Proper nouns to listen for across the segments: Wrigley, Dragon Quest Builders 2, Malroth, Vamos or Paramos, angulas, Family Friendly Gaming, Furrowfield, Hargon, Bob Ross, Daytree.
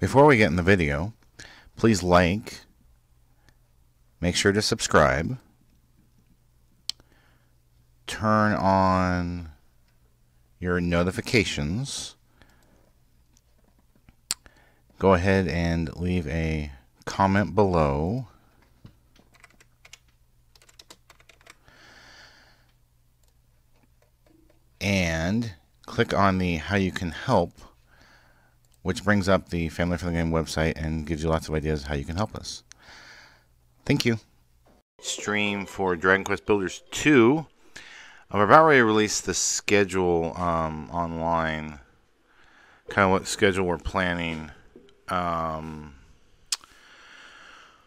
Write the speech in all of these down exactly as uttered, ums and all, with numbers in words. Before we get in the video, please like, make sure to subscribe, turn on your notifications, go ahead and leave a comment below, and click on the How You Can Help, which brings up the Family Friendly Gaming website and gives you lots of ideas how you can help us. Thank you. Stream for Dragon Quest Builders two. I'm about ready to release the schedule um, online, kind of what schedule we're planning um,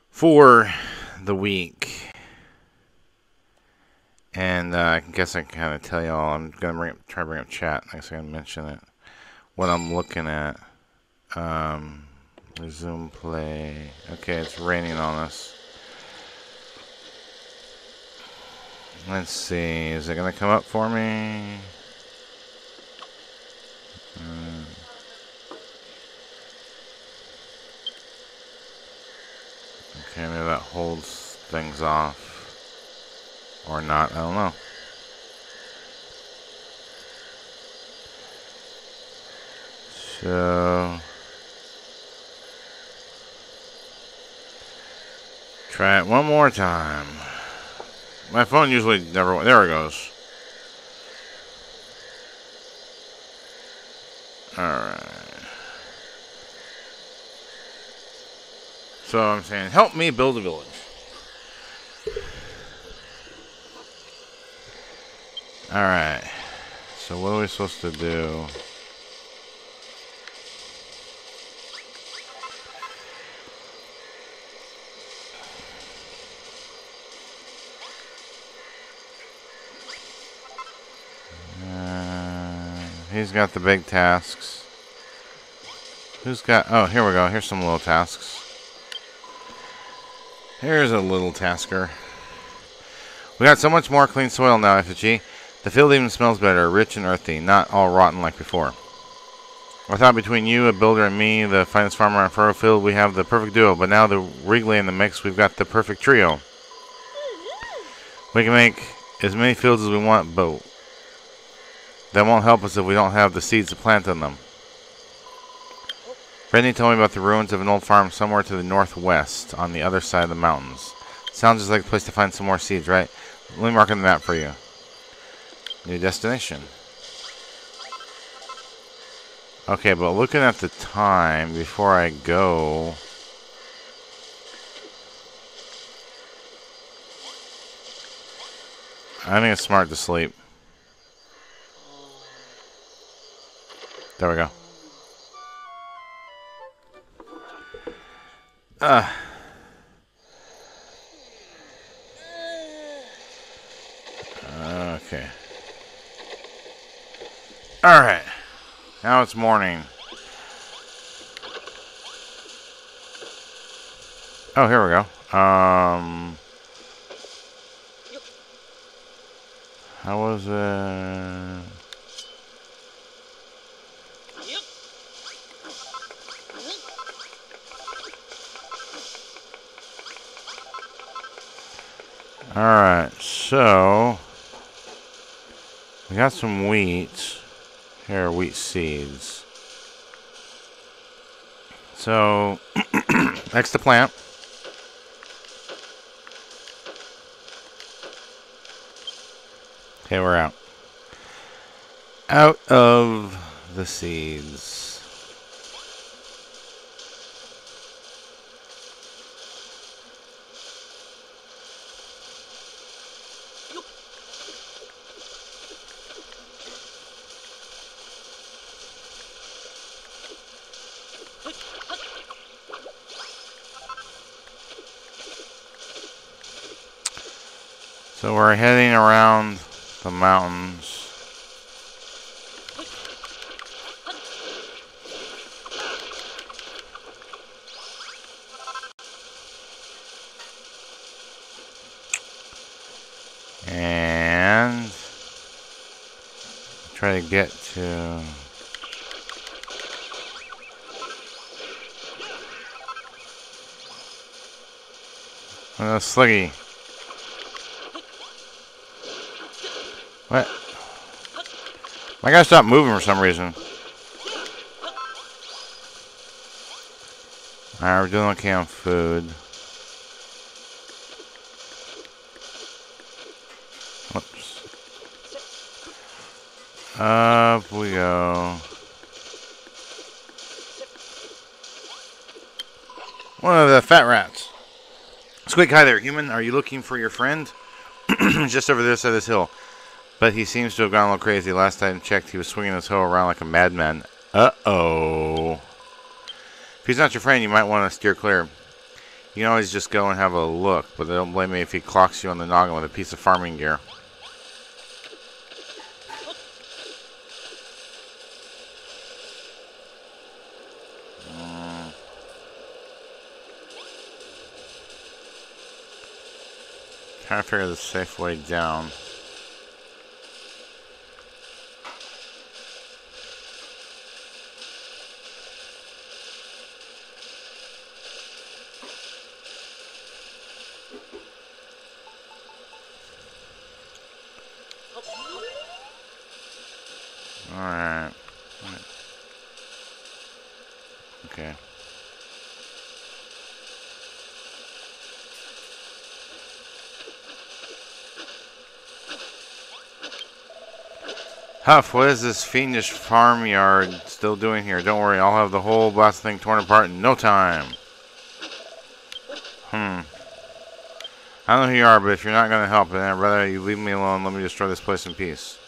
for the week. And uh, I guess I can kind of tell y'all, I'm going to bring up, try to bring up chat. I guess I can mention it, what I'm looking at. Um, resume play. Okay, it's raining on us. Let's see, is it going to come up for me? Uh, okay, maybe that holds things off. Or not, I don't know. So, try it one more time. My phone usually never, there it goes. All right. So I'm saying, help me build a village. All right. So what are we supposed to do? He's got the big tasks. Who's got... Oh, here we go. Here's some little tasks. Here's a little tasker. We got so much more clean soil now, F G. The field even smells better, rich and earthy, not all rotten like before. I thought between you, a builder, and me, the finest farmer on Furrowfield, we have the perfect duo. But now the Wrigley in the mix, we've got the perfect trio. We can make as many fields as we want, but... that won't help us if we don't have the seeds to plant in them. Brittany told me about the ruins of an old farm somewhere to the northwest, on the other side of the mountains. Sounds just like a place to find some more seeds, right? Let me mark on the map for you. New destination. Okay, but looking at the time before I go... I think it's smart to sleep. There we go. Uh. Okay. All right. Now it's morning. Oh, here we go. Um. How was it? Alright, so we got some wheat. Here are wheat seeds. So, next to plant. Okay, we're out. Out of the seeds. So we're heading around the mountains. And try to get to Uh, Sluggy. What? My guy stopped moving for some reason. Alright, we're doing okay on food. Whoops. Up we go. One of the fat rats. Squeak, hi there, human. Are you looking for your friend? Just over this side of this hill. But he seems to have gone a little crazy. Last time I checked, he was swinging his hoe around like a madman. Uh-oh. If he's not your friend, you might want to steer clear. You can always just go and have a look, but don't blame me if he clocks you on the noggin with a piece of farming gear. Trying to figure the safe way down. Alright. Okay. Huff, what is this fiendish farmyard still doing here? Don't worry, I'll have the whole blast thing torn apart in no time. Hmm. I don't know who you are, but if you're not going to help, then I'd rather you leave me alone. Let me destroy this place in peace.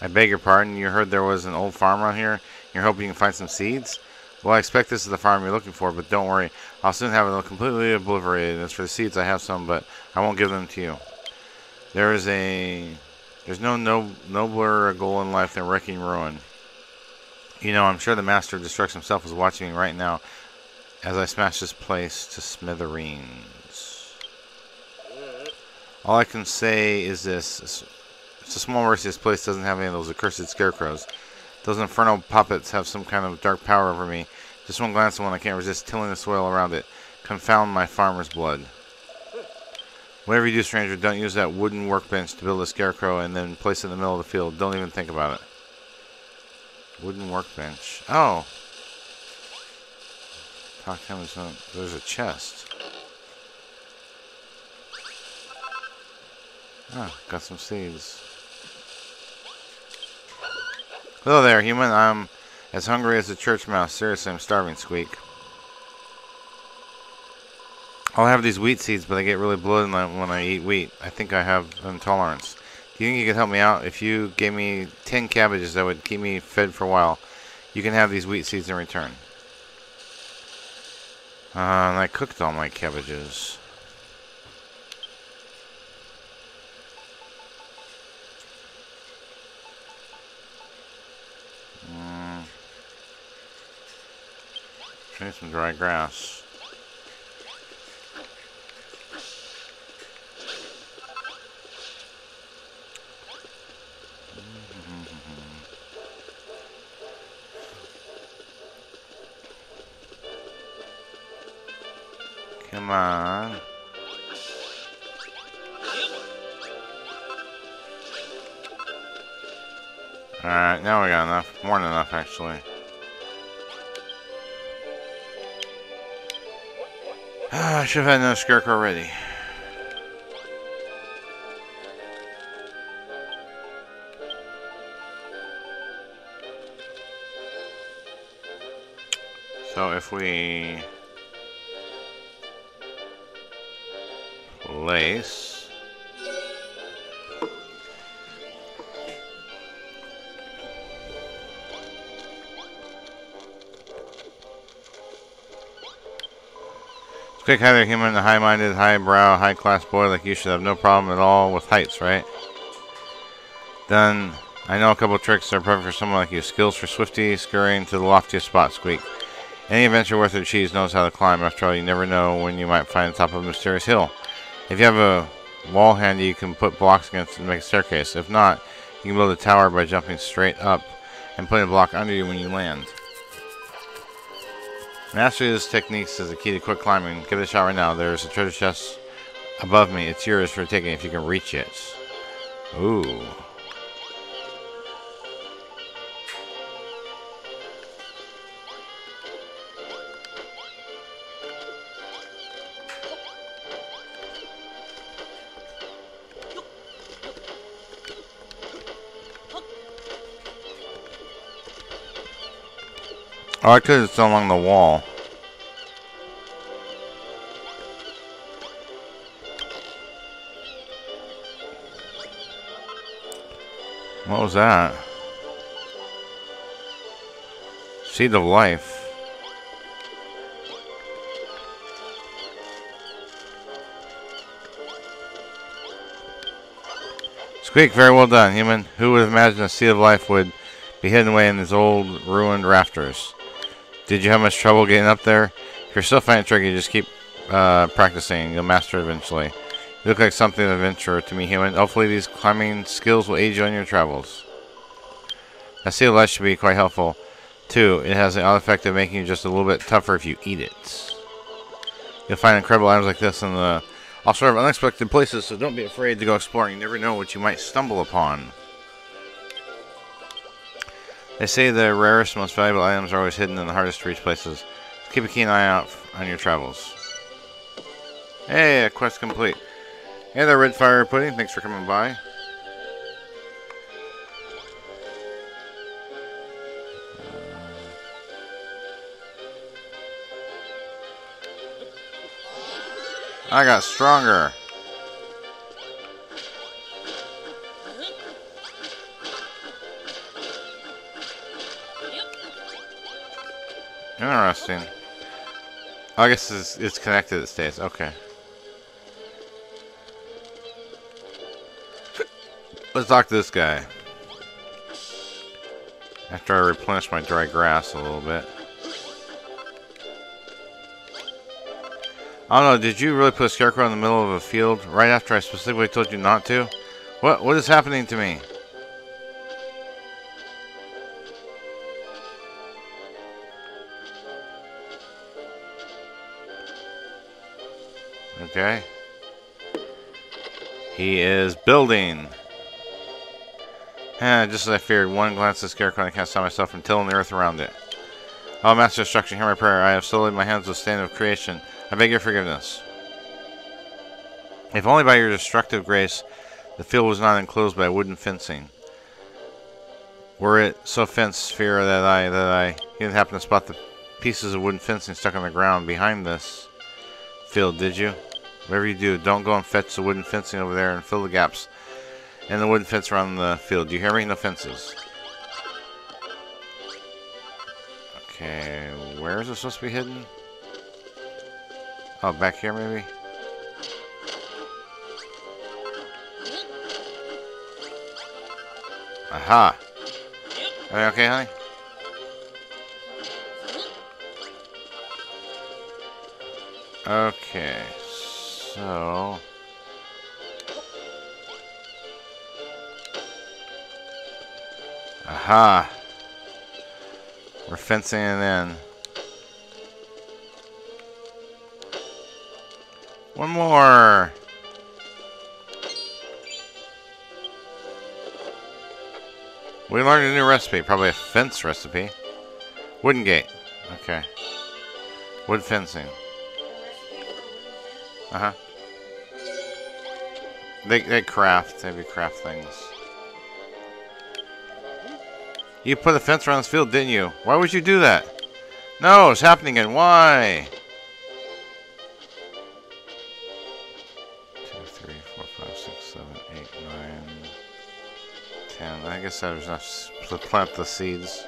I beg your pardon, you heard there was an old farm around here, you're hoping you can find some seeds? Well, I expect this is the farm you're looking for, but don't worry, I'll soon have it completely obliterated. As for the seeds, I have some, but I won't give them to you. There is a... There's no nobler goal in life than wrecking ruin. You know, I'm sure the Master of Destruction himself is watching me right now as I smash this place to smithereens. All I can say is this... It's a small mercy this place doesn't have any of those accursed scarecrows. Those infernal puppets have some kind of dark power over me. Just one glance at one, I can't resist tilling the soil around it. Confound my farmer's blood. Whatever you do, stranger, don't use that wooden workbench to build a scarecrow and then place it in the middle of the field. Don't even think about it. Wooden workbench. Oh. Talk to him. Some, there's a chest. Ah, oh, got some seeds. Hello there, human. I'm as hungry as a church mouse. Seriously, I'm starving, Squeak. I'll have these wheat seeds, but I get really bloated when I eat wheat. I think I have intolerance. Do you think you could help me out? If you gave me ten cabbages, that would keep me fed for a while. You can have these wheat seeds in return. Uh, and I cooked all my cabbages. I need some dry grass. Come on. Alright, now we got enough. More than enough, actually. I should have had another scarecrow ready. So if we place Quick, hi there, human, the high-minded, high-brow, high-class boy like you should have no problem at all with heights, right? Then, I know a couple tricks that are perfect for someone like you. Skills for swifty, scurrying to the loftiest spot, Squeak. Any adventure worth their cheese knows how to climb. After all, you never know when you might find the top of a mysterious hill. If you have a wall handy, you can put blocks against it and make a staircase. If not, you can build a tower by jumping straight up and putting a block under you when you land. Master these techniques is the key to quick climbing. Give it a shot right now. There's a treasure chest above me. It's yours for taking if you can reach it. Ooh. Oh, I could have gone along the wall. What was that? Seed of life. Squeak, very well done, human. Who would have imagined a seed of life would be hidden away in these old ruined rafters? Did you have much trouble getting up there? If you're still finding it tricky, just keep uh, practicing. You'll master it eventually. You look like something of an adventurer to me, human. Hopefully these climbing skills will aid you on your travels. I see a light should be quite helpful, too. It has the odd effect of making you just a little bit tougher if you eat it. You'll find incredible items like this in the all sort of unexpected places, so don't be afraid to go exploring. You never know what you might stumble upon. They say the rarest, most valuable items are always hidden in the hardest to reach places. Keep a keen eye out on your travels. Hey, a quest complete. Hey there, Red Fire Pudding. Thanks for coming by. I got stronger. Interesting. Oh, I guess it's, it's connected, it stays. Okay. Let's talk to this guy. After I replenish my dry grass a little bit. I don't know, did you really put a scarecrow in the middle of a field right after I specifically told you not to? What, what is happening to me? Okay. He is building. Eh, just as I feared, one glance at the scarecrow and I can't stop myself from tilling the earth around it. Oh, Master Destruction, hear my prayer. I have sullied my hands with the stain of creation. I beg your forgiveness. If only by your destructive grace, the field was not enclosed by wooden fencing. Were it so fenced, fear that I, that I didn't happen to spot the pieces of wooden fencing stuck on the ground behind this field, did you? Whatever you do, don't go and fetch the wooden fencing over there and fill the gaps and the wooden fence around the field. Do you hear me? No fences. Okay, where is it supposed to be hidden? Oh, back here maybe? Aha! Are you okay, honey? Okay. So, aha, we're fencing it in. One more. We learned a new recipe, probably a fence recipe. Wooden gate. Okay. Wood fencing. Uh huh. They, they craft, they craft things. You put a fence around this field, didn't you? Why would you do that? No, it's happening again. Why? Two, three, four, five, six, seven, eight, nine, ten. I guess I was enough to plant the seeds.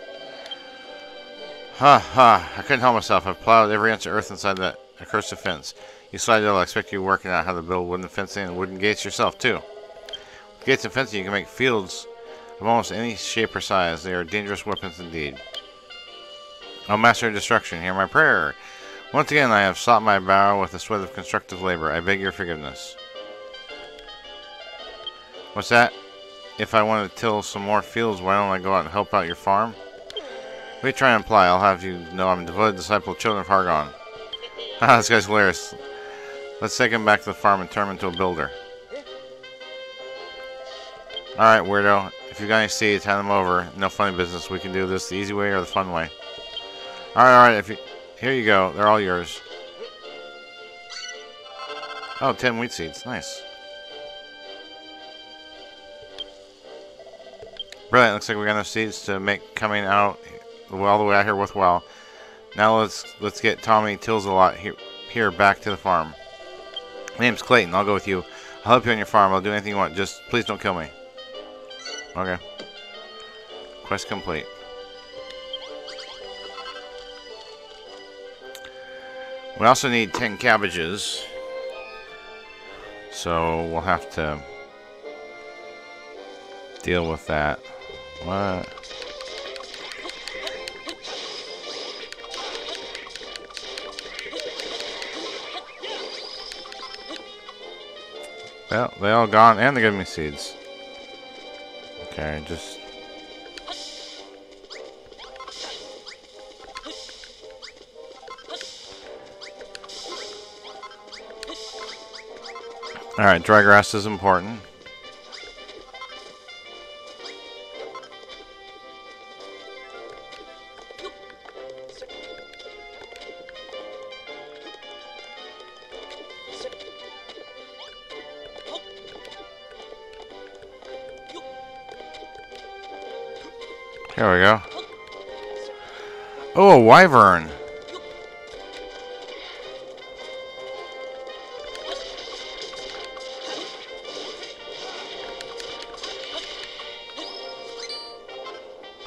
Ha ha. I couldn't help myself. I plowed every inch of earth inside that accursed fence. You slide down, I expect you working out how to build wooden fencing and wooden gates yourself, too. With gates and fencing, you can make fields of almost any shape or size. They are dangerous weapons indeed. O Master of Destruction, hear my prayer. Once again, I have sought my bow with the sweat of constructive labor. I beg your forgiveness. What's that? If I want to till some more fields, why don't I go out and help out your farm? If you try and apply, I'll have you know I'm a devoted disciple of children of Hargon. Haha, this guy's hilarious. Let's take him back to the farm and turn him into a builder. Alright, weirdo. If you got any seeds, hand them over. No funny business. We can do this the easy way or the fun way. Alright, alright. If you, here you go. They're all yours. Oh, ten wheat seeds. Nice. Brilliant. Looks like we got enough seeds to make coming out all the way out here worthwhile. Now let's let's get Tommy Tills a lot here, here back to the farm. My name's Clayton. I'll go with you. I'll help you on your farm. I'll do anything you want. Just please don't kill me. Okay. Quest complete. We also need ten cabbages. So we'll have to deal with that. What? Well, they all gone and they gave me seeds. Okay, just all right, dry grass is important. There we go. Oh, a wyvern.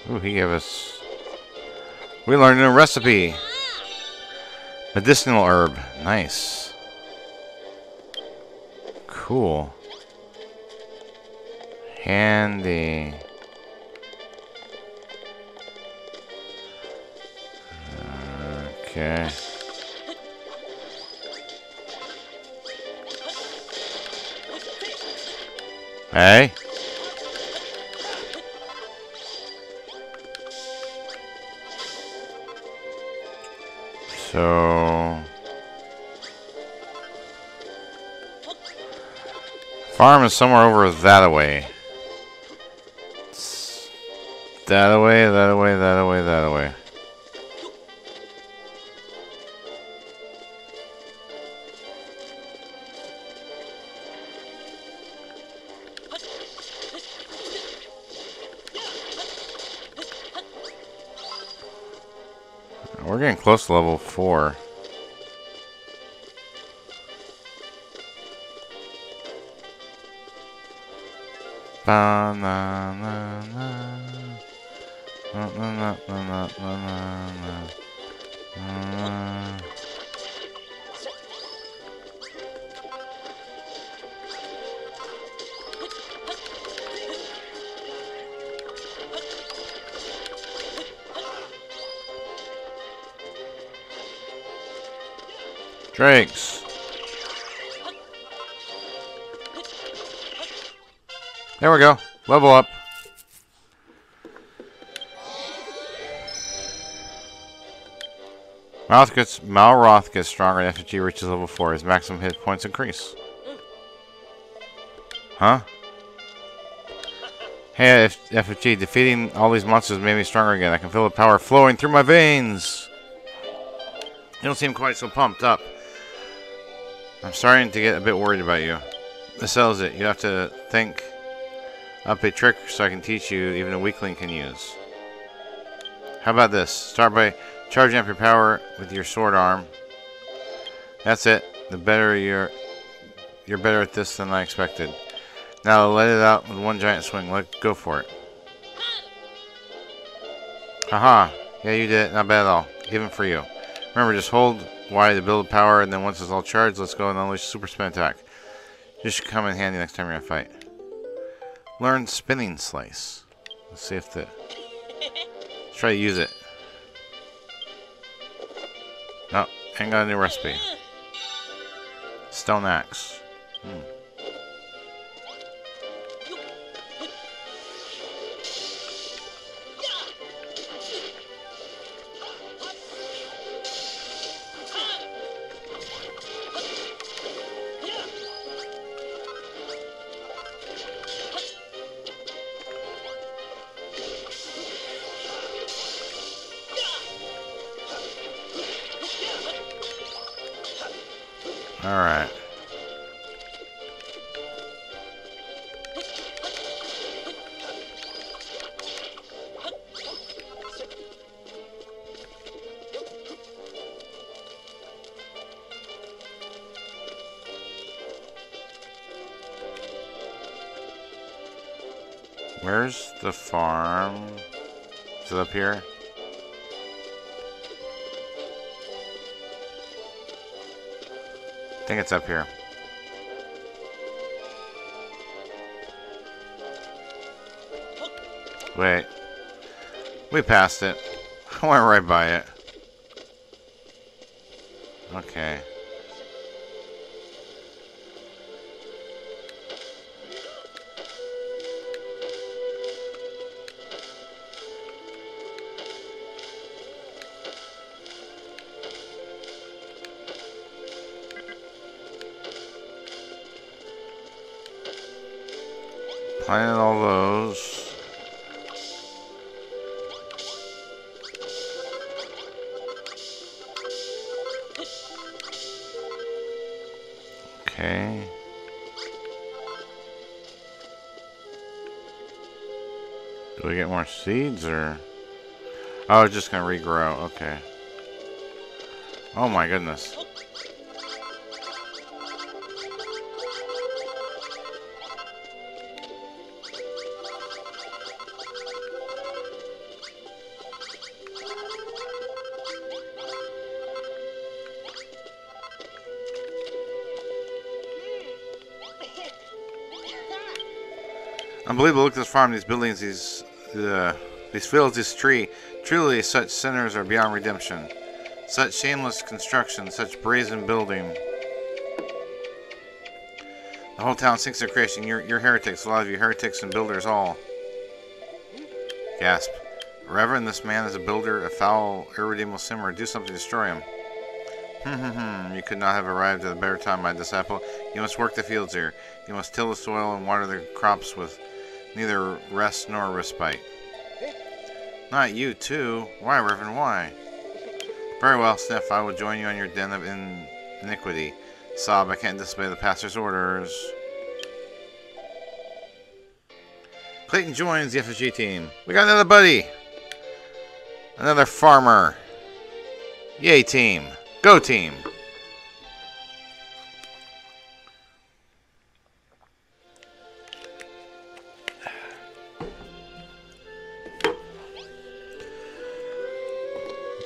Ooh, he gave us... We learned a new recipe. Medicinal herb. Nice. Cool. Handy. Okay. Hey. So farm is somewhere over that way. That away, that away, that away, that away. We're getting close to level four. Ba, na, na, na. Na, na, na, na, na, na, na. Drakes. There we go. Level up. Malroth gets, Malroth gets stronger after G reaches level four. His maximum hit points increase. Huh? Hey, F F G, defeating all these monsters made me stronger again. I can feel the power flowing through my veins. You don't seem quite so pumped up. I'm starting to get a bit worried about you. This sells it. You have to think up a trick so I can teach you even a weakling can use. How about this? Start by charging up your power with your sword arm. That's it. The better you're, you're better at this than I expected. Now let it out with one giant swing. Let's go for it. Haha. Yeah, you did it. Not bad at all. Even for you. Remember, just hold Y to build power, and then once it's all charged, let's go and unleash Super Spin Attack. This should come in handy next time you're in a fight. Learn Spinning Slice. Let's see if the... Let's try to use it. Oh, and got a new recipe. Stone Axe. Hmm. Alright. Where's the farm? Is it up here? I think it's up here. Wait. We passed it. I went right by it. Okay. Planted all those. Okay. Do we get more seeds or? Oh, it's just gonna regrow. Okay. Oh my goodness. Unbelievable! Look at this farm, these buildings, these uh, these fields, this tree. Truly, such sinners are beyond redemption. Such shameless construction, such brazen building. The whole town sinks their creation. You're, you're heretics, a lot of you heretics and builders all. Gasp! Reverend, this man is a builder, a foul, irredeemable sinner. Do something to destroy him. Hmm hmm hmm. You could not have arrived at a better time, my disciple. You must work the fields here. You must till the soil and water the crops with neither rest nor respite. Not you, too. Why, Reverend, why? Very well, Sniff. I will join you in your den of in iniquity. Sob, I can't disobey the pastor's orders. Clayton joins the F S G team. We got another buddy. Another farmer. Yay, team. Go, team.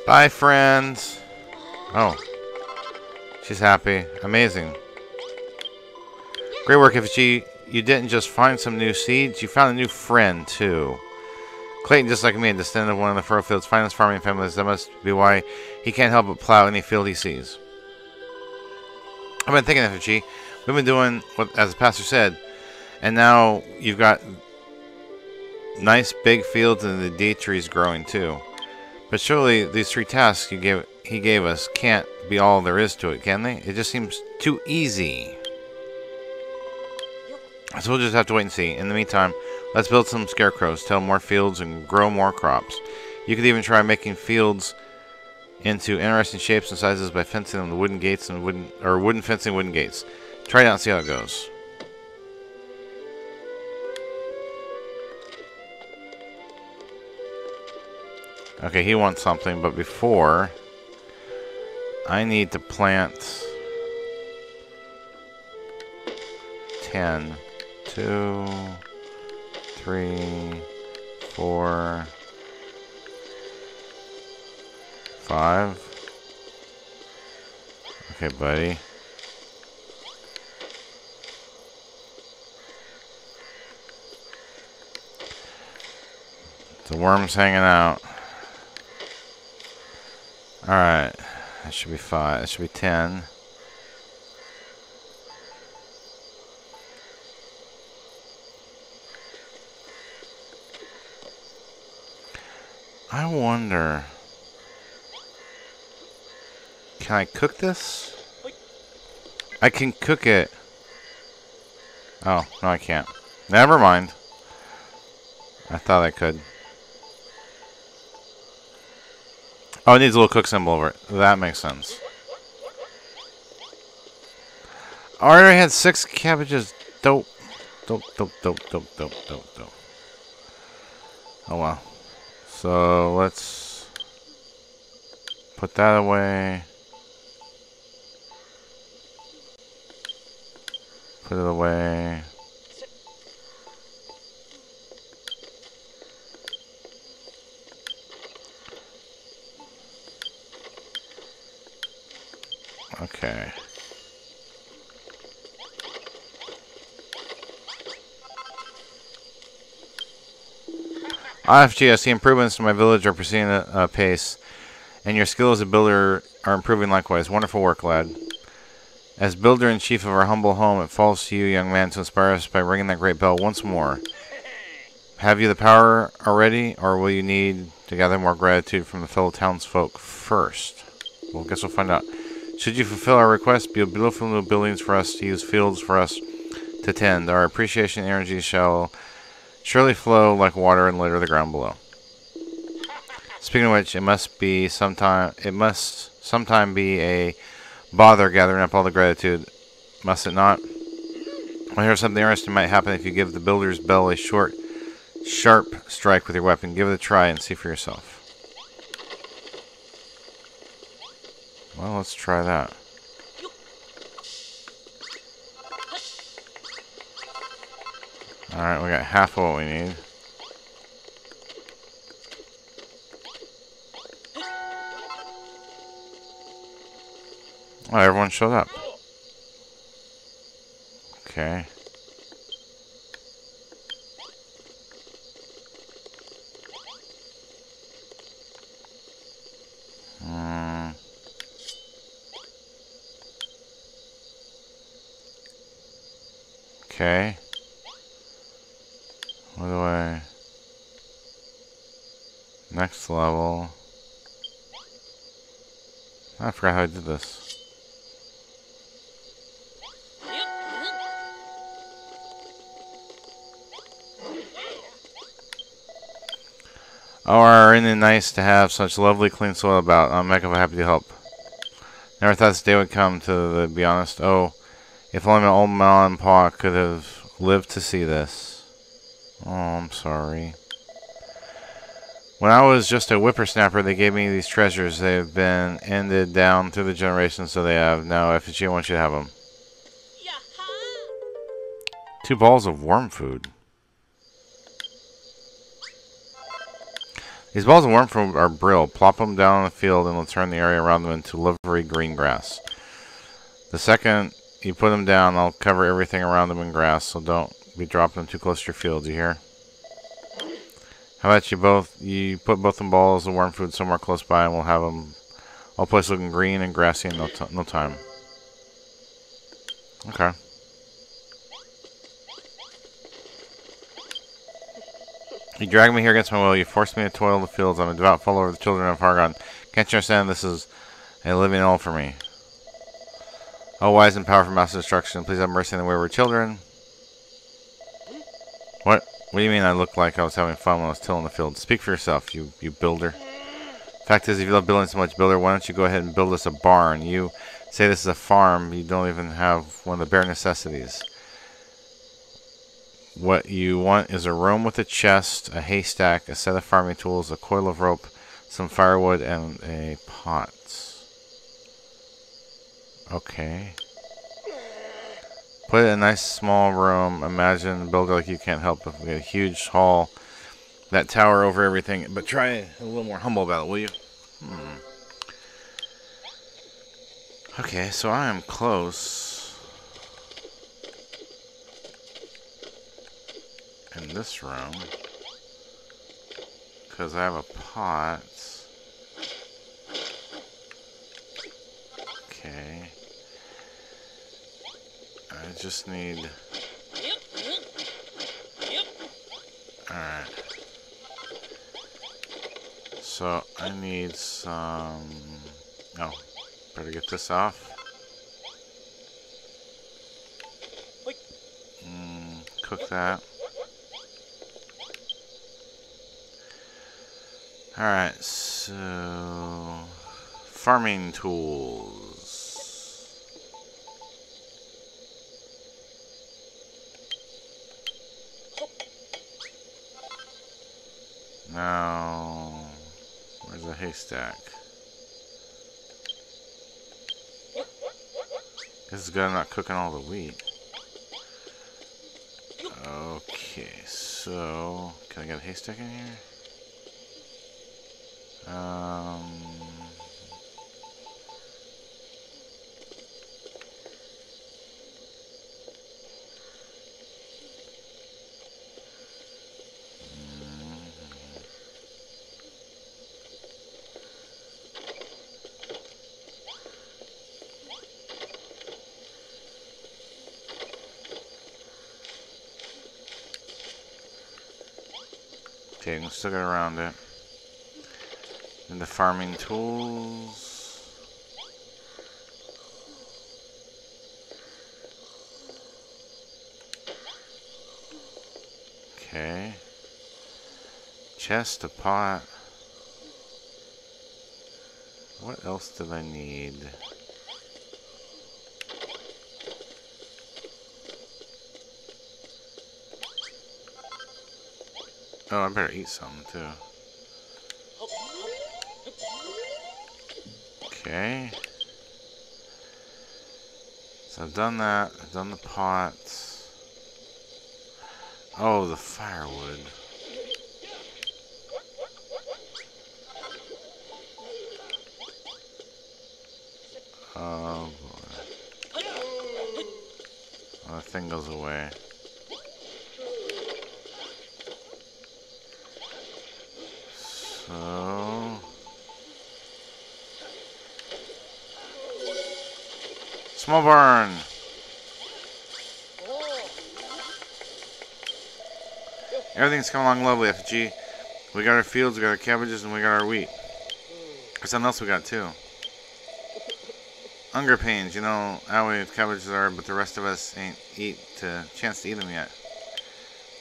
Bye, friends. Oh. She's happy. Amazing. Great work, F G. You didn't just find some new seeds, you found a new friend, too. Clayton, just like me, a descendant of one of the Furrowfield's finest farming families. That must be why he can't help but plow any field he sees. I've been thinking, F G. We've been doing what, as the pastor said, and now you've got nice big fields and the Daytree's growing, too. But surely these three tasks you gave, he gave us can't be all there is to it, can they? It just seems too easy. So we'll just have to wait and see. In the meantime, let's build some scarecrows, till more fields, and grow more crops. You could even try making fields into interesting shapes and sizes by fencing them with wooden gates and wooden or wooden fencing wooden gates. Try it out and see how it goes. Okay, he wants something, but before, I need to plant ten, two, three, four, five. Okay, buddy. The worm's hanging out. Alright, that should be five, that should be ten. I wonder, can I cook this? I can cook it. Oh, no I can't. Never mind. I thought I could. Oh, it needs a little cook symbol over it. That makes sense. I already had six cabbages. Dope. Dope, dope, dope, dope, dope, dope, dope. Oh well. So let's put that away. Put it away. Okay. I F G, I see improvements to my village are proceeding at a pace, and your skills as a builder are improving likewise. Wonderful work, lad. As builder in chief of our humble home, it falls to you, young man, to inspire us by ringing that great bell once more. Have you the power already, or will you need to gather more gratitude from the fellow townsfolk first? Well, guess we'll find out. Should you fulfill our request, build beautiful new buildings for us to use, fields for us to tend. Our appreciation and energy shall surely flow like water and litter the ground below. Speaking of which, it must be sometime it must sometime be a bother gathering up all the gratitude, must it not? I hear something interesting might happen if you give the builder's bell a short, sharp strike with your weapon. Give it a try and see for yourself. Well, let's try that. Alright, we got half of what we need. Oh, everyone showed up. Okay. Hmm. Okay. What do I... Next level... I forgot how I did this. Oh, aren't it nice to have such lovely clean soil about? I'm heck of happy to help. Never thought this day would come, to the, be honest. Oh, if only my old mom and pa could have lived to see this. Oh, I'm sorry. When I was just a whippersnapper, they gave me these treasures. They have been handed down through the generations, so they have. Now, F G, I want you to have them. Two balls of worm food. These balls of worm food are brill. Plop them down on the field, and they'll turn the area around them into livery green grass. The second you put them down, I'll cover everything around them in grass, so don't... be dropping them too close to your field, you hear? How about you both? You put both them balls of worm food somewhere close by, and we'll have them all place looking green and grassy in no, t no time. Okay. You dragged me here against my will. You forced me to toil the fields. I'm a devout follower of the children of Hargon. Can't you understand? This is a living hell for me. Oh, wise and powerful master destruction, please have mercy on the wayward children. What? What do you mean I look like I was having fun when I was tilling the field? Speak for yourself, you, you builder. Fact is, if you love building so much, builder, why don't you go ahead and build us a barn? You say this is a farm. You don't even have one of the bare necessities. What you want is a room with a chest, a haystack, a set of farming tools, a coil of rope, some firewood, and a pot. Okay. Put it in a nice small room. Imagine a builder like you can't help but a huge hall, that tower over everything. But try a little more humble about it, will you? Hmm. Okay, so I am close. In this room. Because I have a pot. Okay. I just need... Alright. So, I need some... Oh, better get this off. Mm, cook that. Alright, so... Farming tools. Now, where's the haystack? Guess it's good I'm not cooking all the wheat. Okay, so can I get a haystack in here? Um. Okay, we'll still get around it. And the farming tools. Okay. Chest, a pot. What else did I need? Oh, I better eat something, too. Okay. So I've done that. I've done the pots. Oh, the firewood. Oh, boy. Oh, that thing goes away. So, small barn. Everything's coming along lovely, F G. We got our fields, we got our cabbages, and we got our wheat. There's something else we got too. Hunger pains, you know how we cabbages are, but the rest of us ain't eat to chance to eat them yet.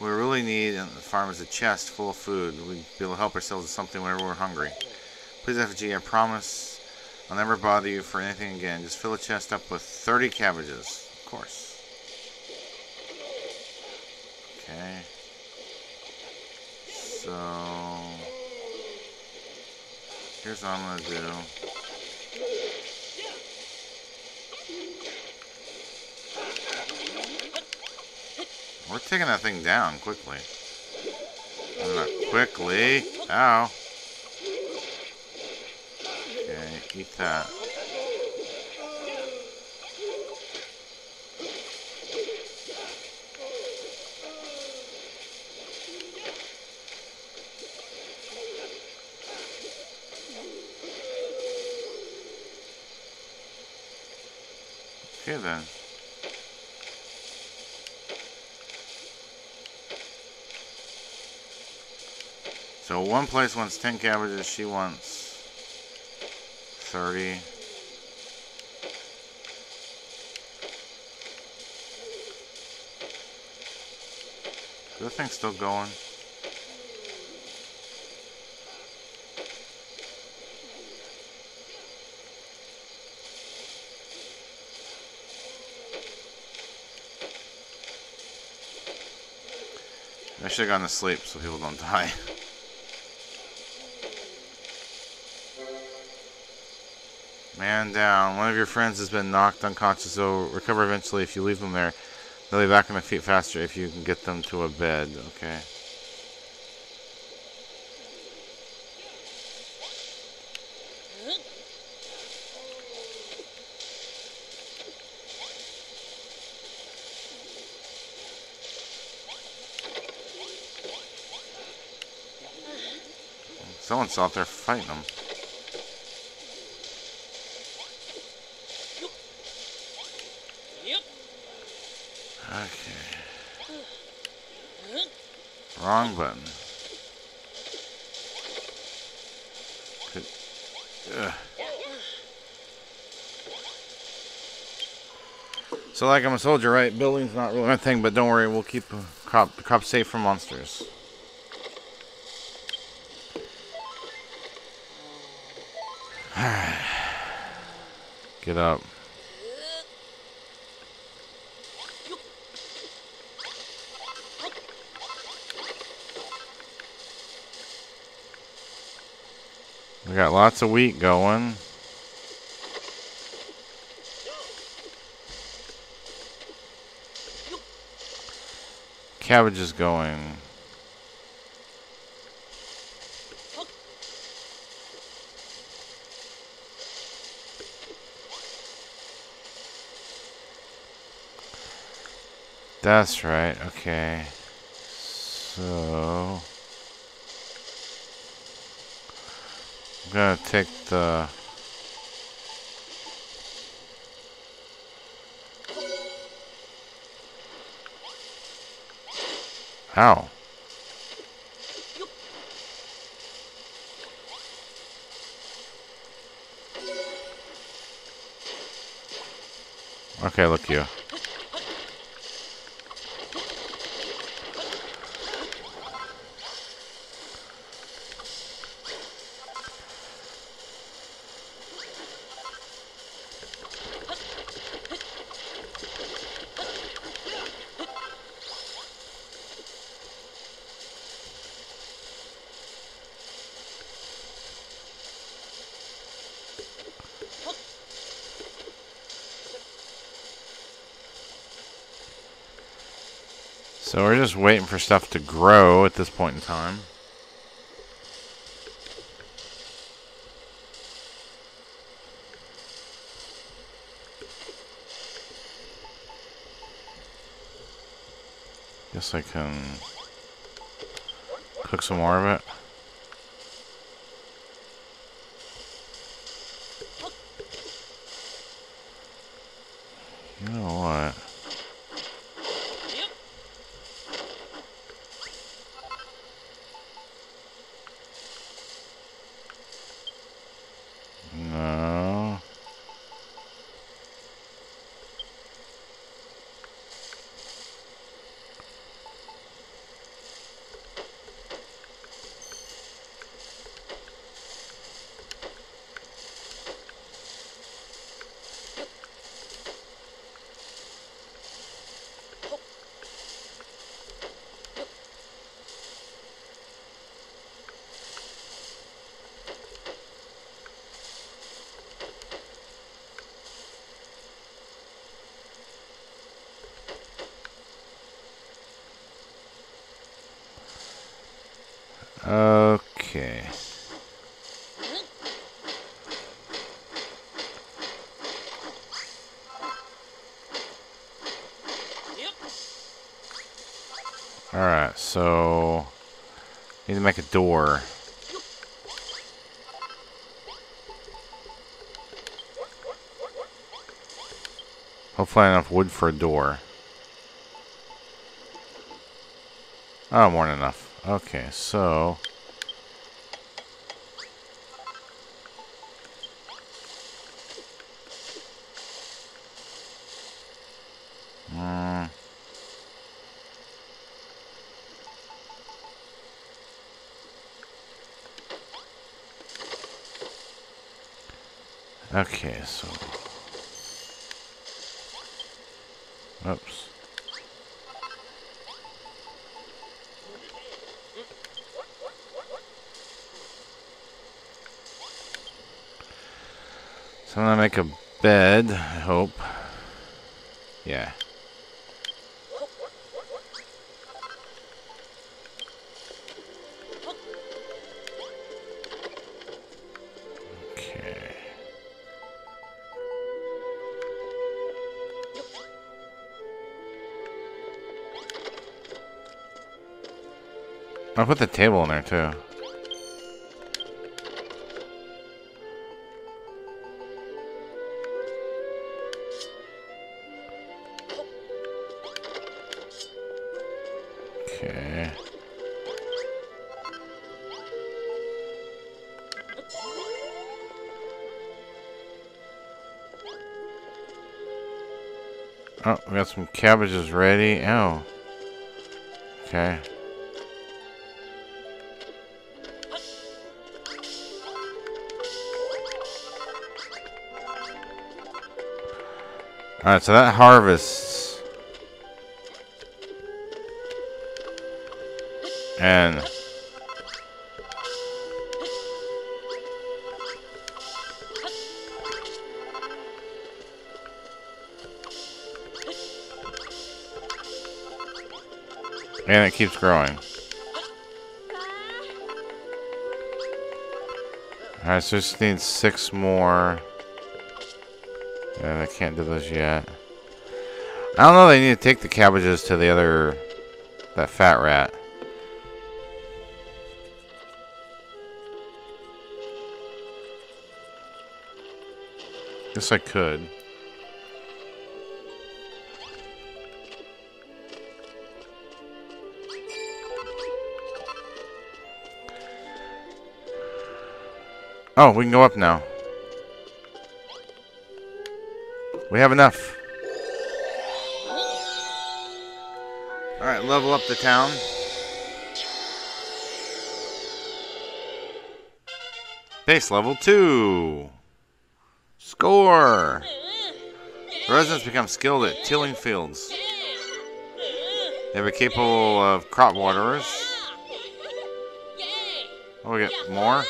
We really need on the farm is a chest full of food. We'll be able to help ourselves with something whenever we're hungry. Please, F G, I promise I'll never bother you for anything again. Just fill a chest up with thirty cabbages. Of course. Okay. So, here's what I'm going to do. We're taking that thing down quickly. Not quickly. Ow. Okay, eat that. Okay then. So one place wants ten cabbages, she wants thirty. The thing's still going. I should have gone to sleep so people don't die. Man down. One of your friends has been knocked unconscious. They'll recover eventually if you leave them there. They'll be back on their feet faster if you can get them to a bed. Okay. Someone's out there fighting them. Wrong button. Could, so like I'm a soldier, right? Building's not really my thing, but don't worry, we'll keep the crop, the crop safe from monsters. Alright. Get up. We got lots of wheat going. Cabbage is going. That's right, okay. So I'm gonna take the Ow. Okay, look you. So we're just waiting for stuff to grow at this point in time. Guess I can cook some more of it. Okay. All right, so need to make a door. Hopefully enough wood for a door. Oh, more than enough. Okay, so mm. Okay, so oops. So I'm gonna make a bed, I hope. Yeah. Okay. I'll put the table in there too. Oh, we got some cabbages ready. Oh. Okay. Alright, so that harvests. And And it keeps growing. Alright, so I just need six more. And I can't do this yet. I don't know, they need to take the cabbages to the other... that fat rat. Guess I could. Oh, we can go up now. We have enough. Alright, level up the town. Base level two. Score! Residents become skilled at tilling fields. They were capable of crop waterers. Oh, we get more?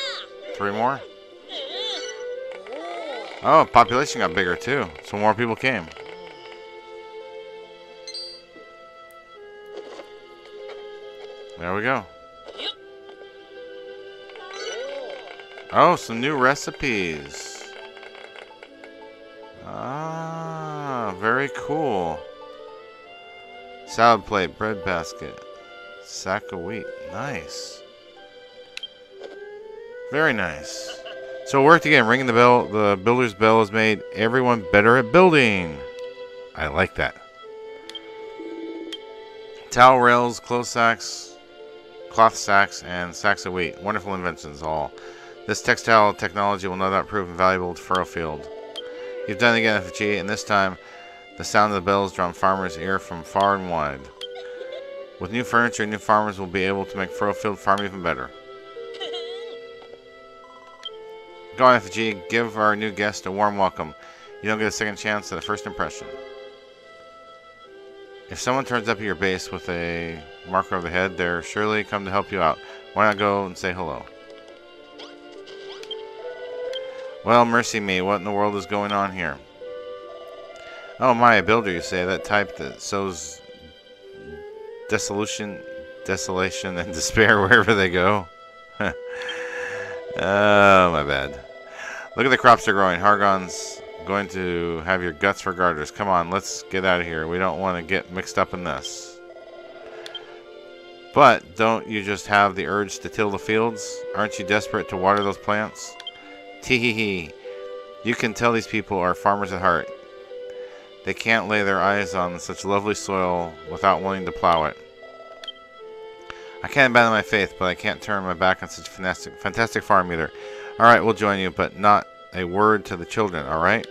Three more? Oh, population got bigger too, so more people came. There we go. Oh, some new recipes. Ah, very cool. Salad plate, bread basket, sack of wheat. Nice. Very nice. So it worked again. Ringing the bell, the builder's bell has made everyone better at building. I like that. Towel rails, clothes sacks, cloth sacks, and sacks of wheat. Wonderful inventions, all. This textile technology will no doubt prove invaluable to Furrowfield. You've done it again, F G, and this time the sound of the bells drawn farmers' ear from far and wide. With new furniture, new farmers will be able to make Furrowfield farm even better. Go on, F G, give our new guest a warm welcome. You don't get a second chance at a first impression. If someone turns up at your base with a marker of the head, they're surely come to help you out. Why not go and say hello? Well, mercy me, what in the world is going on here? Oh my, a builder, you say, that type that sows dissolution, desolation, and despair wherever they go. Oh, my bad. Look at the crops they're growing. Hargon's going to have your guts for garters. Come on, let's get out of here. We don't want to get mixed up in this. But don't you just have the urge to till the fields? Aren't you desperate to water those plants? Tee hee hee. You can tell these people are farmers at heart. They can't lay their eyes on such lovely soil without wanting to plow it. I can't abandon my faith, but I can't turn my back on such a fantastic, fantastic farm either. Alright, we'll join you, but not a word to the children, alright?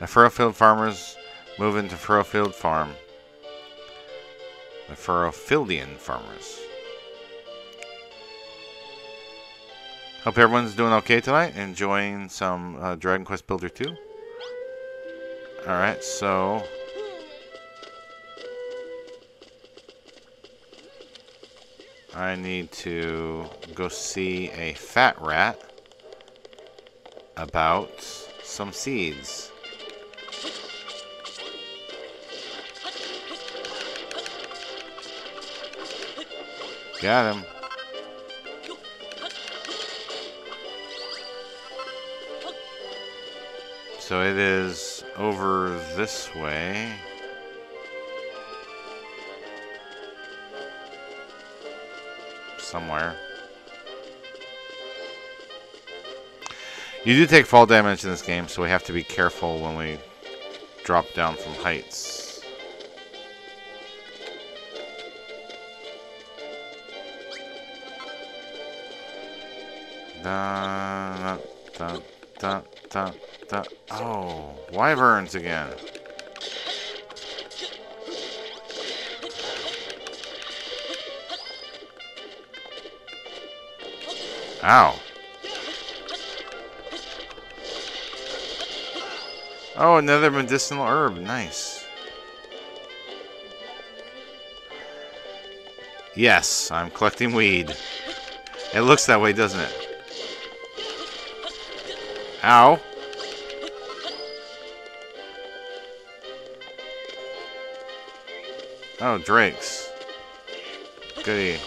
The Furrowfield farmers move into Furrowfield Farm. The Furrowfieldian farmers. Hope everyone's doing okay tonight. Enjoying some uh, Dragon Quest Builder two. Alright, so... I need to go see a fat rat about some seeds. Got him. So it is over this way. Somewhere. You do take fall damage in this game, so we have to be careful when we drop down from heights. Da, da, da, da, da. Oh, wyverns again. Ow. Oh, another medicinal herb. Nice. Yes, I'm collecting weed. It looks that way, doesn't it? Ow. Oh, drakes. goody.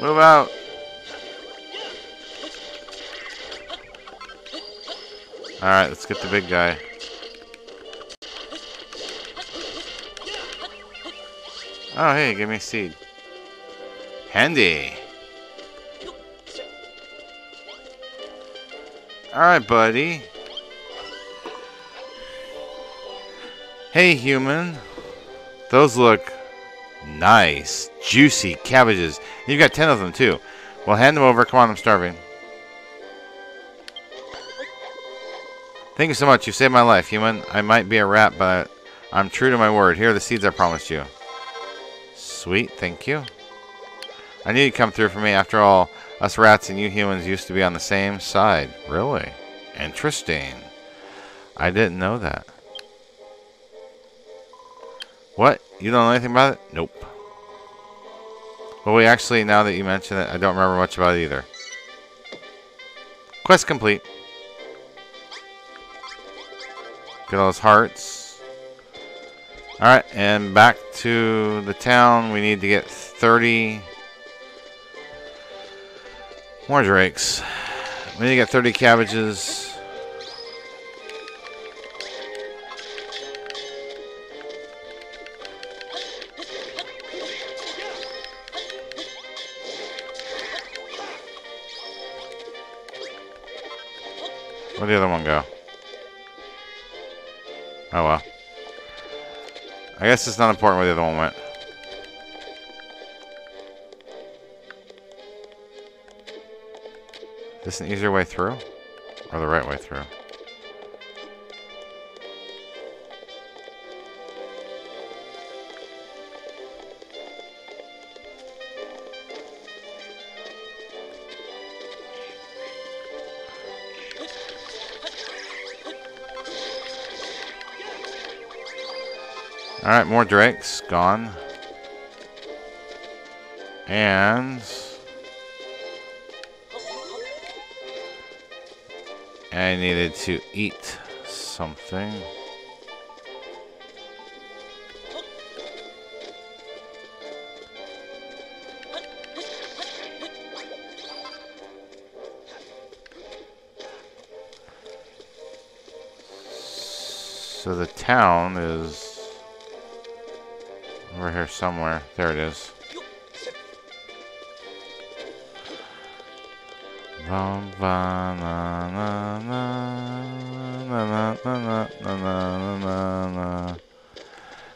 Move out. Alright, let's get the big guy. Oh, hey, give me a seed. Handy. Alright, buddy. Hey, human. Those look nice. Juicy cabbages. You've got ten of them, too. Well, hand them over. Come on, I'm starving. Thank you so much. You saved my life, human. I might be a rat, but I'm true to my word. Here are the seeds I promised you. Sweet, thank you. I knew you'd come through for me. After all, us rats and you humans used to be on the same side. Really? Interesting. I didn't know that. What? You don't know anything about it? Nope. Well, we actually, now that you mention it, I don't remember much about it either. Quest complete. Get all those hearts. Alright, and back to the town. We need to get thirty... more drakes. We need to get thirty cabbages. Where'd the other one go? Oh well. I guess it's not important where the other one went. Is this an easier way through? Or the right way through? Alright, more drakes. Gone. And... I needed to eat something. So the town is... over here somewhere. There it is.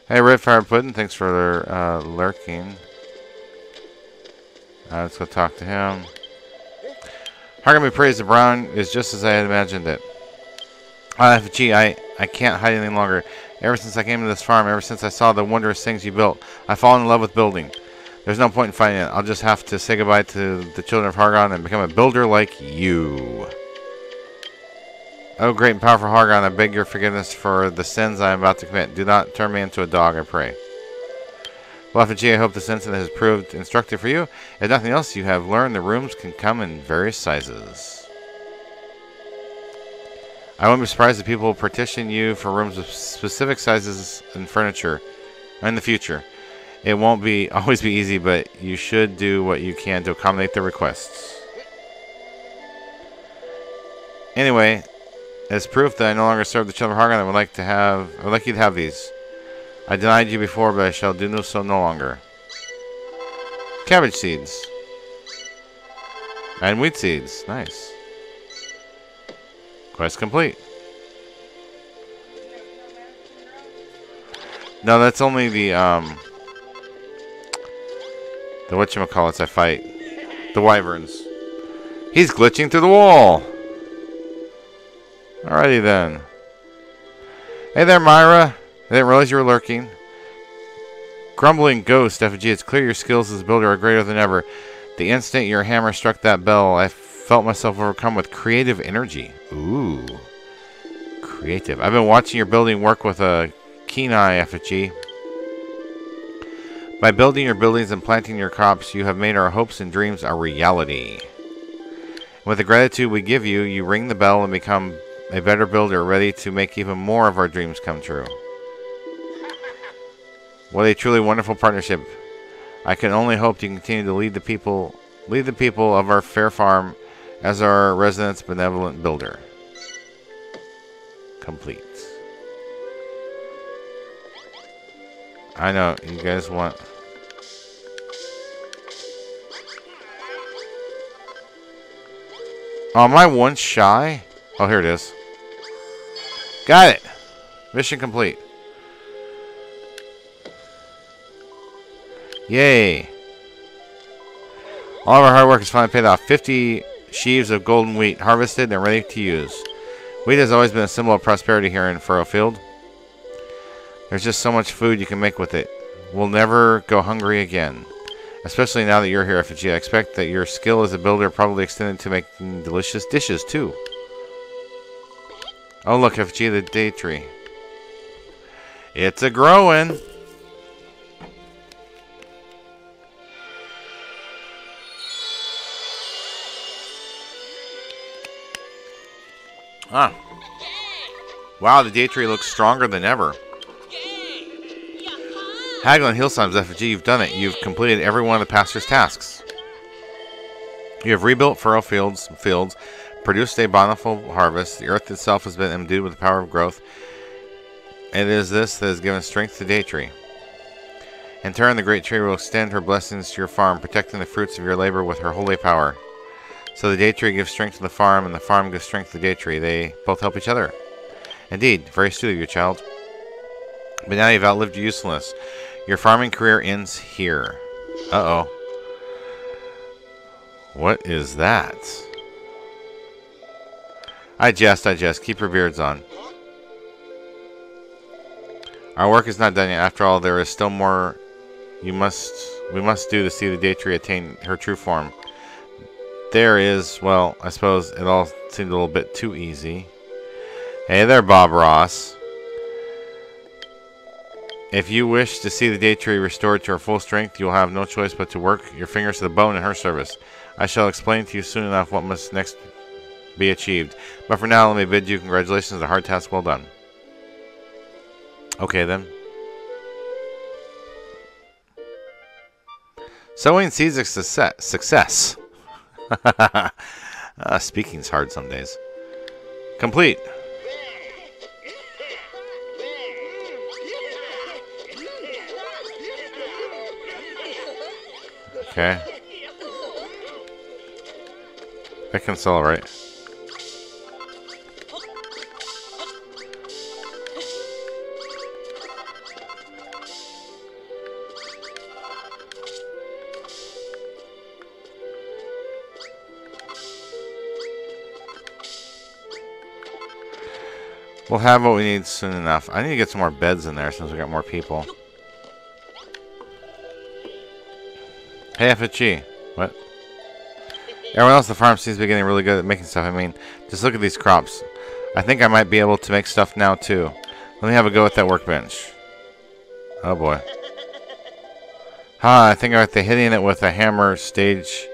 Hey, Redfire Puddin', thanks for uh, lurking. Uh, let's go talk to him. Hargon be praised, the brown is just as I had imagined it. Uh, F G, I, I can't hide anything longer. Ever since I came to this farm, ever since I saw the wondrous things you built, I've fallen in love with building. There's no point in fighting it. I'll just have to say goodbye to the children of Hargon and become a builder like you. Oh, great and powerful Hargon, I beg your forgiveness for the sins I am about to commit. Do not turn me into a dog, I pray. Well, F G, I hope this incident has proved instructive for you. If nothing else, you have learned the rooms can come in various sizes. I wouldn't be surprised if people partition you for rooms of specific sizes and furniture in the future. It won't be always be easy, but you should do what you can to accommodate their requests. Anyway, as proof that I no longer serve the children of Hargon, I would like to have I would like you to have these. I denied you before, but I shall do so no longer. Cabbage seeds. And wheat seeds. Nice. Quest complete. No, that's only the, um... the whatchamacallits I fight. The wyverns. He's glitching through the wall! Alrighty then. Hey there, Myra. I didn't realize you were lurking. Grumbling ghost, F G, it's clear your skills as a builder are greater than ever. The instant your hammer struck that bell, I felt myself overcome with creative energy. Ooh. Creative. I've been watching your building work with a keen eye, F G. By building your buildings and planting your crops, you have made our hopes and dreams a reality. With the gratitude we give you, you ring the bell and become a better builder ready to make even more of our dreams come true. What a truly wonderful partnership. I can only hope you continue to lead the people lead the people of our fair farm as our resident's benevolent builder. Complete. I know you guys want Oh, am I one shy? Oh, here it is. Got it. Mission complete. Yay. All of our hard work has finally paid off. fifty sheaves of golden wheat harvested and ready to use. Wheat has always been a symbol of prosperity here in Furrowfield. There's just so much food you can make with it. We'll never go hungry again. Especially now that you're here, Effigy. I expect that your skill as a builder probably extended to making delicious dishes, too. Oh, look, Effigy, the Daytree. It's a-growing! Ah. Wow, the Daytree looks stronger than ever. Hargon Hillslime's Effigy, you've done it. You've completed every one of the pastor's tasks. You have rebuilt furrow fields, fields, produced a bountiful harvest. The earth itself has been imbued with the power of growth. It is this that has given strength to Daytree. In turn, the great tree will extend her blessings to your farm, protecting the fruits of your labor with her holy power. So the Daytree gives strength to the farm, and the farm gives strength to the Daytree. They both help each other. Indeed, very astute of you, child. But now you've outlived your usefulness. Your farming career ends here. Uh-oh. What is that? I jest, I jest. Keep your beards on. Our work is not done yet. After all, there is still more you must we must do to see the Daytree attain her true form. There is, well, I suppose it all seemed a little bit too easy. Hey there, Bob Ross. If you wish to see the Daytree restored to her full strength, you will have no choice but to work your fingers to the bone in her service. I shall explain to you soon enough what must next be achieved. But for now, let me bid you congratulations. A hard task well done. Okay, then. Sowing seeds of success. uh, speaking's hard some days. Complete. Okay. I can celebrate. We'll have what we need soon enough. I need to get some more beds in there since we got more people. Hey, Effigy. What? Everyone else at the farm seems to be getting really good at making stuff. I mean, just look at these crops. I think I might be able to make stuff now, too. Let me have a go at that workbench. Oh, boy. Ah, I think I have to hitting it with a hammer stage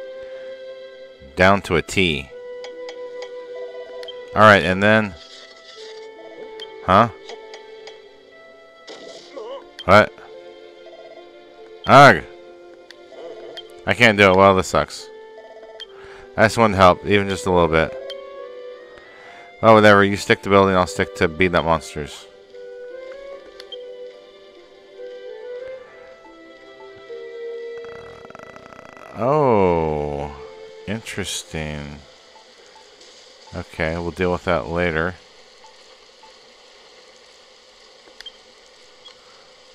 down to a T. Alright, and then... Huh? What? Ugh! I can't do it. Well, this sucks. I just wanted to help, even just a little bit. Well, whatever. You stick to building, I'll stick to beating up monsters. Uh, oh. Interesting. Okay, we'll deal with that later.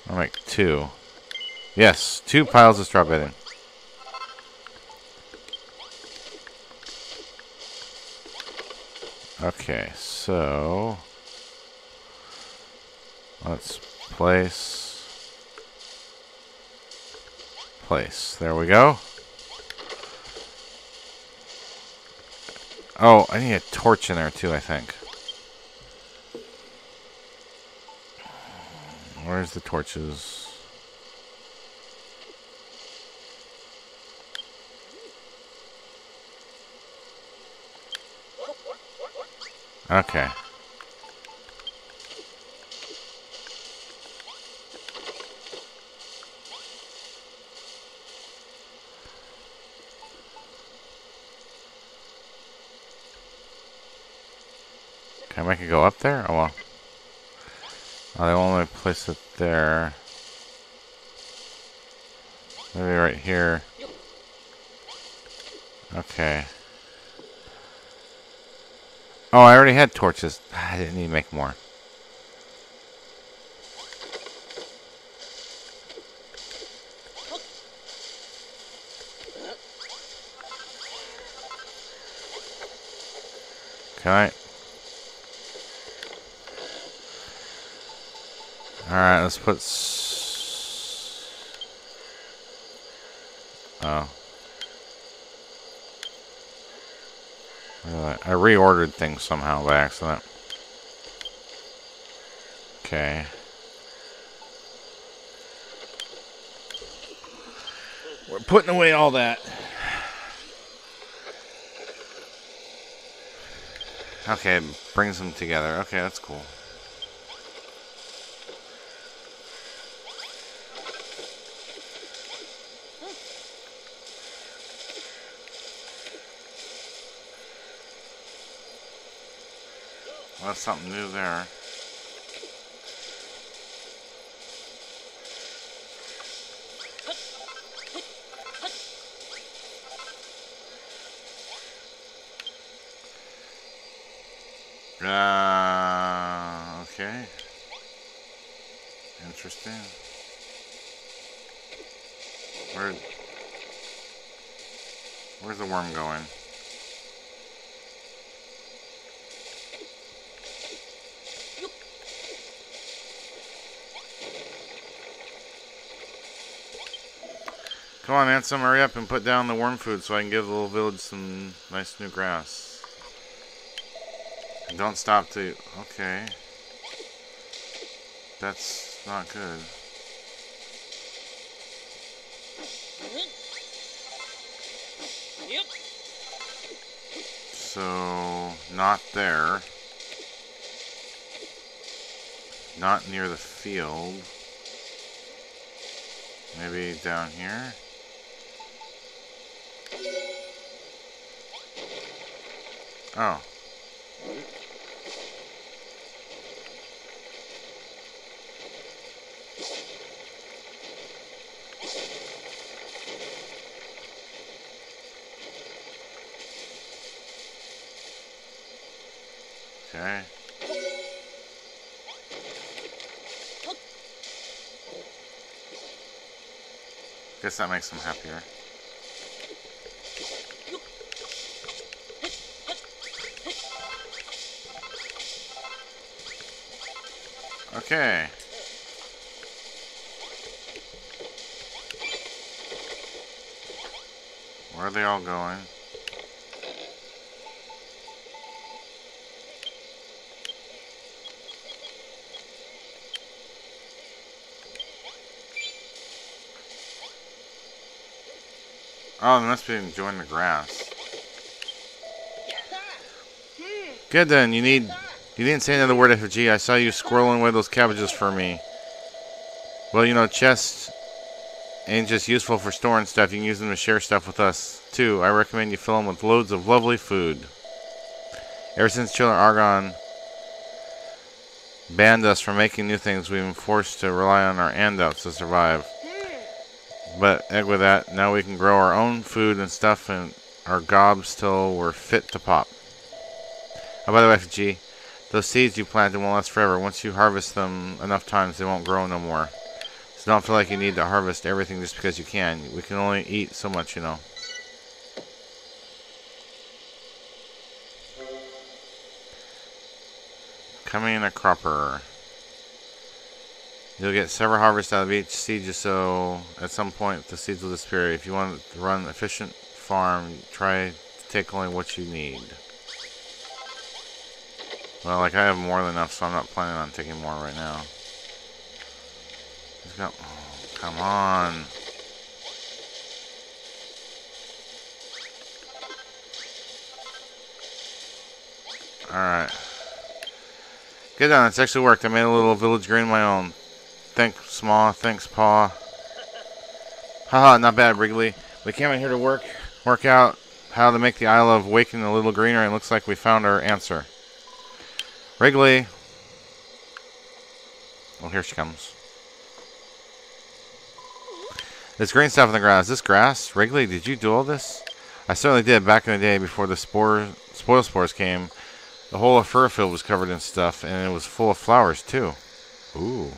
I'll make two. Yes, two piles of straw bedding. Okay, so let's place, place. There we go. Oh, I need a torch in there too, I think. Where's the torches? Okay. Can I make it go up there? Oh well. Oh, they won't let me place it there. Maybe right here. Okay. Oh, I already had torches. I didn't need to make more. Can I? Alright, let's put... S oh. I reordered things somehow by accident. Okay. We're putting away all that. Okay, it brings them together. Okay, that's cool. Well, that's something new there. Uh, okay. Interesting. Where, where's the worm going? Come on, Ansem, hurry up and put down the worm food so I can give the little village some nice new grass. Don't stop to... Okay. That's not good. So... Not there. Not near the field. Maybe down here? Oh. Okay. Guess that makes them happier. Okay. Where are they all going? Oh, they must be enjoying the grass. Good then. You need. You didn't say another word, F G. I saw you squirreling away those cabbages for me. Well, you know, chests ain't just useful for storing stuff. You can use them to share stuff with us too. I recommend you fill them with loads of lovely food. Ever since Children Hargon banned us from making new things, we've been forced to rely on our handouts to survive. But egg with that, now we can grow our own food and stuff and our gobs till we're fit to pop. Oh, by the way, F G, those seeds you planted won't last forever. Once you harvest them enough times, they won't grow no more. So don't feel like you need to harvest everything just because you can. We can only eat so much, you know. Coming in a cropper. You'll get several harvests out of each seed, just so at some point the seeds will disappear. If you want to run an efficient farm, try to take only what you need. Well, like I have more than enough, so I'm not planning on taking more right now. Let's go. Oh, come on. Alright. Good on, it's actually worked. I made a little village green of my own. Thanks, Ma. Thanks, Pa. Haha, not bad, Wrigley. We came in here to work work out how to make the Isle of Waking a little greener, and it looks like we found our answer. Wrigley. Oh, here she comes. This green stuff on the ground. Is this grass? Wrigley, did you do all this? I certainly did back in the day before the spore, spoil spores came. The whole of Furrowfield was covered in stuff, and it was full of flowers, too. Ooh.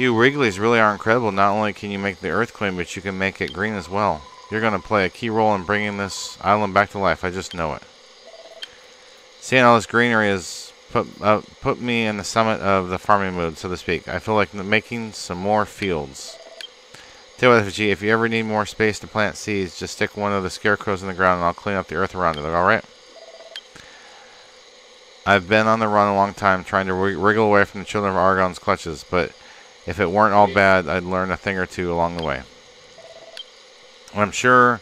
You Wrigleys really are incredible. Not only can you make the earth clean, but you can make it green as well. You're going to play a key role in bringing this island back to life. I just know it. Seeing all this greenery has put, uh, put me in the summit of the farming mood, so to speak. I feel like making some more fields. Tell you what, if you ever need more space to plant seeds, just stick one of the scarecrows in the ground and I'll clean up the earth around it. Alright? I've been on the run a long time trying to wriggle away from the children of Argon's clutches, but if it weren't all bad, I'd learn a thing or two along the way. And I'm sure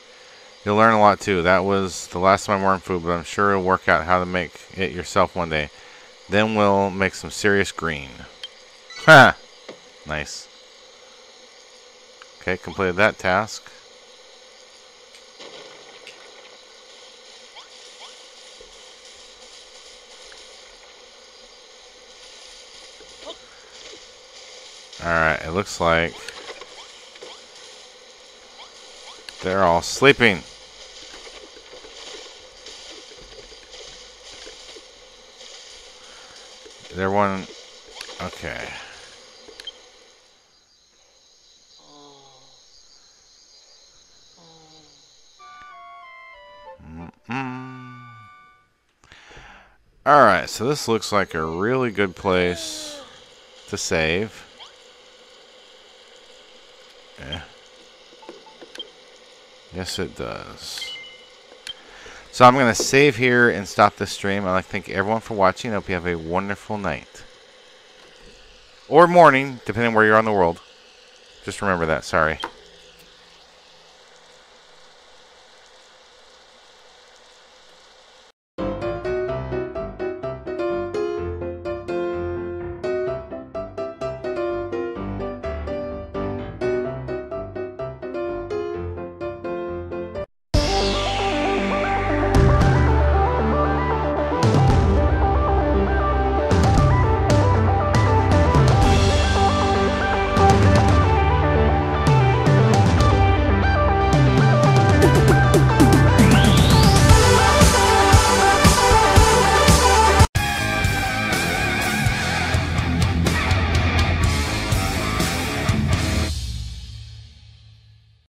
you'll learn a lot too. That was the last time I wormed food, but I'm sure you'll work out how to make it yourself one day. Then we'll make some serious green. Ha! Nice. Okay, completed that task. Alright, it looks like they're all sleeping. They're one... Okay. Mm-mm. Alright, so this looks like a really good place to save. Yeah. Yes, it does. So I'm going to save here and stop this stream. I'd like to thank everyone for watching. I hope you have a wonderful night. Or morning, depending on where you are in the world. Just remember that. Sorry.